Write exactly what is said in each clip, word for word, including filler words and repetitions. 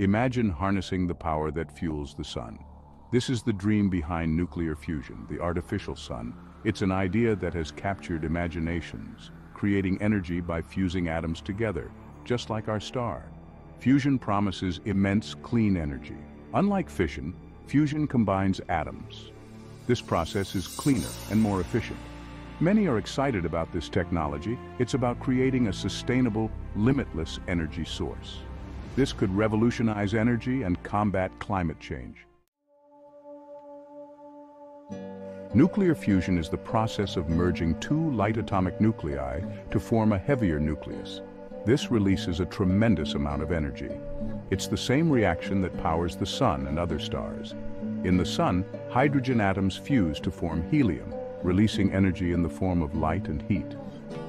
Imagine harnessing the power that fuels the sun. This is the dream behind nuclear fusion, the artificial sun. It's an idea that has captured imaginations, creating energy by fusing atoms together, just like our star. Fusion promises immense clean energy. Unlike fission, fusion combines atoms. This process is cleaner and more efficient. Many are excited about this technology. It's about creating a sustainable, limitless energy source. This could revolutionize energy and combat climate change. Nuclear fusion is the process of merging two light atomic nuclei to form a heavier nucleus. This releases a tremendous amount of energy. It's the same reaction that powers the sun and other stars. In the sun, hydrogen atoms fuse to form helium, releasing energy in the form of light and heat.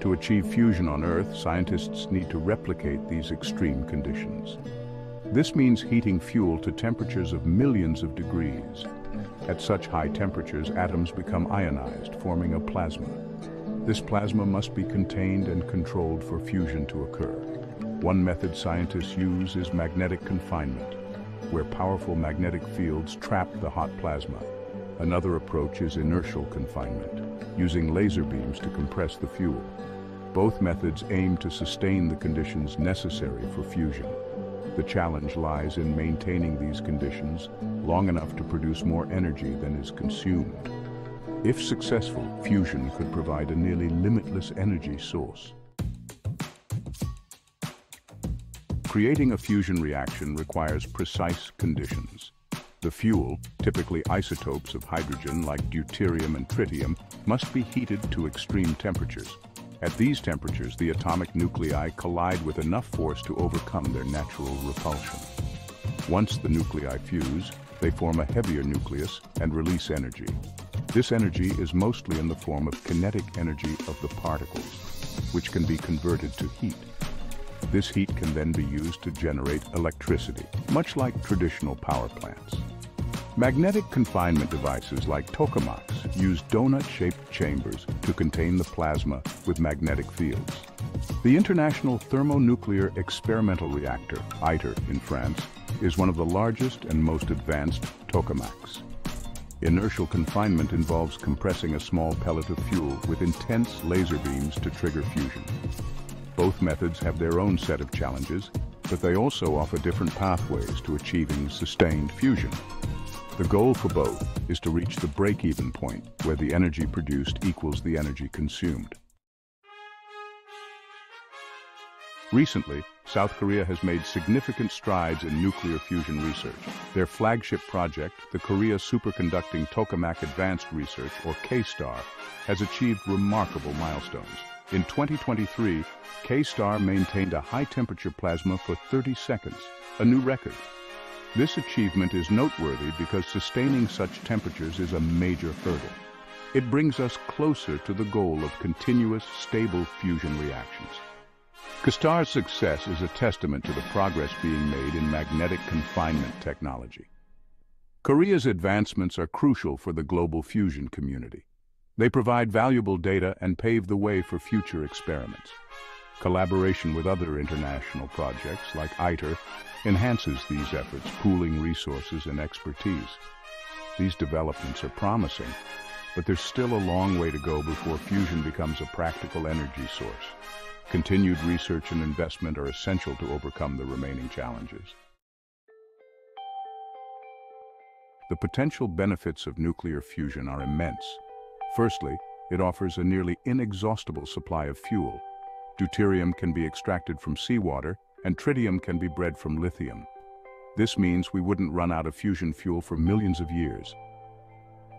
To achieve fusion on Earth, scientists need to replicate these extreme conditions. This means heating fuel to temperatures of millions of degrees. At such high temperatures, atoms become ionized, forming a plasma. This plasma must be contained and controlled for fusion to occur. One method scientists use is magnetic confinement, where powerful magnetic fields trap the hot plasma. Another approach is inertial confinement, using laser beams to compress the fuel. Both methods aim to sustain the conditions necessary for fusion. The challenge lies in maintaining these conditions long enough to produce more energy than is consumed. If successful, fusion could provide a nearly limitless energy source. Creating a fusion reaction requires precise conditions. The fuel, typically isotopes of hydrogen like deuterium and tritium, must be heated to extreme temperatures. At these temperatures, the atomic nuclei collide with enough force to overcome their natural repulsion. Once the nuclei fuse, they form a heavier nucleus and release energy. This energy is mostly in the form of kinetic energy of the particles, which can be converted to heat. This heat can then be used to generate electricity, much like traditional power plants. Magnetic confinement devices like tokamaks use donut-shaped chambers to contain the plasma with magnetic fields. The International Thermonuclear Experimental Reactor, ITER, in France, is one of the largest and most advanced tokamaks. Inertial confinement involves compressing a small pellet of fuel with intense laser beams to trigger fusion. Both methods have their own set of challenges, but they also offer different pathways to achieving sustained fusion. The goal for both is to reach the break-even point, where the energy produced equals the energy consumed. Recently, South Korea has made significant strides in nuclear fusion research. Their flagship project, the Korea Superconducting Tokamak Advanced Research, or K STAR, has achieved remarkable milestones. In twenty twenty-three, K STAR maintained a high-temperature plasma for thirty seconds, a new record. This achievement is noteworthy because sustaining such temperatures is a major hurdle. It brings us closer to the goal of continuous, stable fusion reactions. K STAR's success is a testament to the progress being made in magnetic confinement technology. Korea's advancements are crucial for the global fusion community. They provide valuable data and pave the way for future experiments. Collaboration with other international projects, like ITER, enhances these efforts, pooling resources and expertise. These developments are promising, but there's still a long way to go before fusion becomes a practical energy source. Continued research and investment are essential to overcome the remaining challenges. The potential benefits of nuclear fusion are immense. Firstly, it offers a nearly inexhaustible supply of fuel. Deuterium can be extracted from seawater, and tritium can be bred from lithium. This means we wouldn't run out of fusion fuel for millions of years.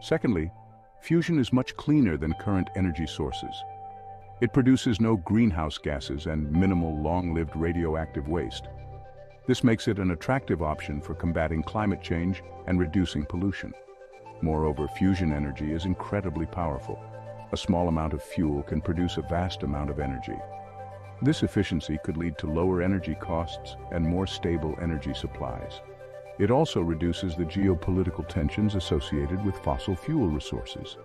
Secondly, fusion is much cleaner than current energy sources. It produces no greenhouse gases and minimal long-lived radioactive waste. This makes it an attractive option for combating climate change and reducing pollution. Moreover, fusion energy is incredibly powerful. A small amount of fuel can produce a vast amount of energy. This efficiency could lead to lower energy costs and more stable energy supplies. It also reduces the geopolitical tensions associated with fossil fuel resources.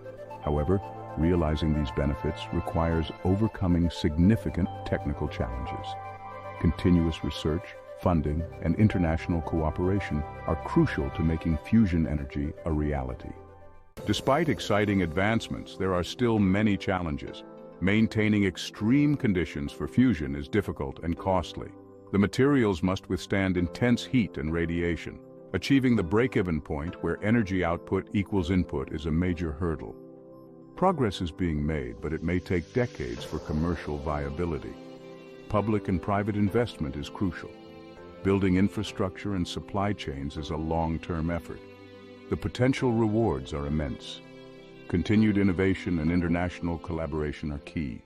However, realizing these benefits requires overcoming significant technical challenges. Continuous research, funding, and international cooperation are crucial to making fusion energy a reality. Despite exciting advancements, there are still many challenges. Maintaining extreme conditions for fusion is difficult and costly. The materials must withstand intense heat and radiation. Achieving the break-even point where energy output equals input is a major hurdle. Progress is being made, but it may take decades for commercial viability. Public and private investment is crucial. Building infrastructure and supply chains is a long-term effort. The potential rewards are immense. Continued innovation and international collaboration are key.